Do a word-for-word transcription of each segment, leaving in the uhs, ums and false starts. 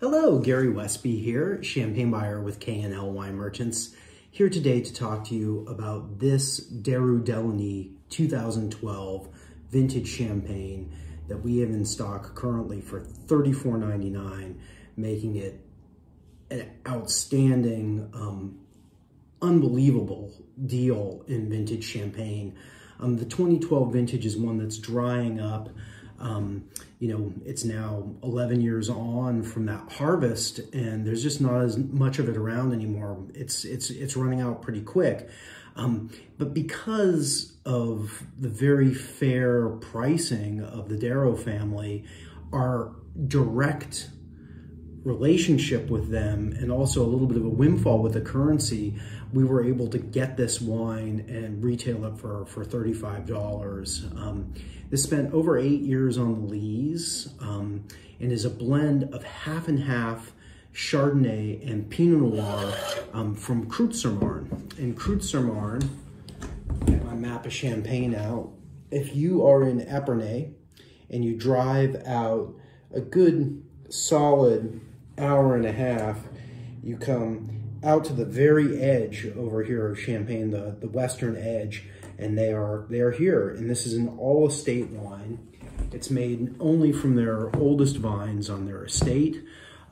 Hello, Gary Westby here, champagne buyer with K and L Wine Merchants, here today to talk to you about this Dérot-Delugny two thousand twelve vintage champagne that we have in stock currently for thirty-four ninety-nine, making it an outstanding, um, unbelievable deal in vintage champagne. Um, the twenty twelve vintage is one that's drying up. Um, you know, it's now eleven years on from that harvest, and there's just not as much of it around anymore. It's it's it's running out pretty quick. Um, but because of the very fair pricing of the Dérot family, our direct relationship with them, and also a little bit of a windfall with the currency, we were able to get this wine and retail it for, for thirty-five dollars. Um, this spent over eight years on the lees, um, and is a blend of half and half Chardonnay and Pinot Noir um, from Cruts-sur-Marne. And Cruts-sur-Marne, get my map of Champagne out. If you are in Epernay and you drive out a good solid hour and a half, you come out to the very edge over here of Champagne, the, the western edge, and they are they are here. And this is an all-estate wine. It's made only from their oldest vines on their estate.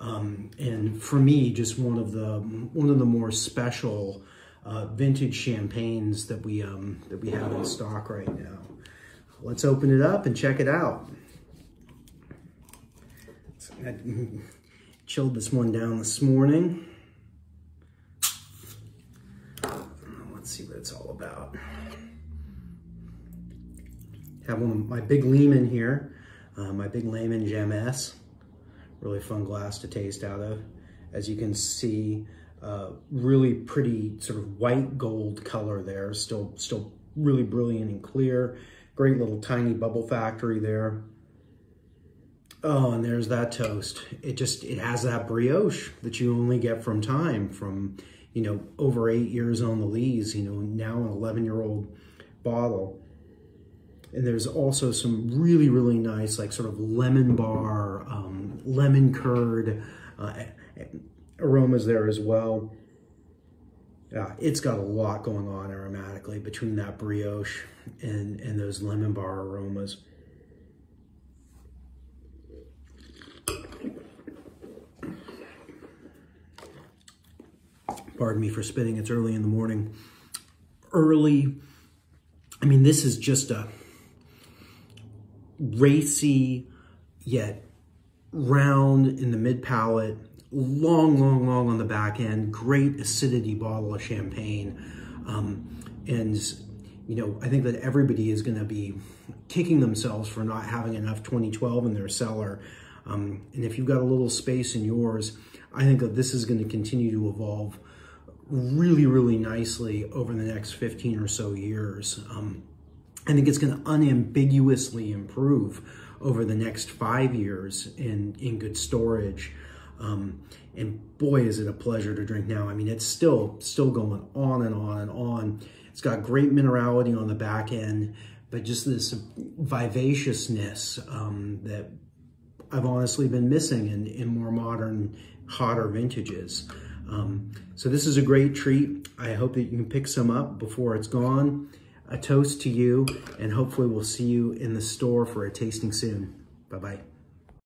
Um, and for me, just one of the one of the more special uh, vintage champagnes that we um, that we have in stock right now. Let's open it up and check it out. I chilled this one down this morning. Let's see what it's all about. Have one of my big Lehman here, uh, my big Lehman Gem S. Really fun glass to taste out of. As you can see, uh, really pretty sort of white gold color there. Still, still really brilliant and clear. Great little tiny bubble factory there. Oh, and there's that toast. It just, it has that brioche that you only get from time, from, you know, over eight years on the lees, you know, now an eleven-year-old bottle. And there's also some really, really nice, like sort of lemon bar, um, lemon curd uh, aromas there as well. Yeah, it's got a lot going on aromatically between that brioche and, and those lemon bar aromas. Pardon me for spitting, it's early in the morning. Early, I mean, this is just a racy, yet round in the mid-palate, long, long, long on the back end, great acidity bottle of champagne. Um, and, you know, I think that everybody is gonna be kicking themselves for not having enough twenty twelve in their cellar. Um, and if you've got a little space in yours, I think that this is gonna continue to evolve really, really nicely over the next fifteen or so years. Um, I think it's going to unambiguously improve over the next five years in, in good storage. Um, and boy, is it a pleasure to drink now. I mean, it's still, still going on and on and on. It's got great minerality on the back end, but just this vivaciousness um, that I've honestly been missing in, in more modern, hotter vintages. Um, so this is a great treat. I hope that you can pick some up before it's gone. A toast to you, and hopefully we'll see you in the store for a tasting soon. Bye-bye.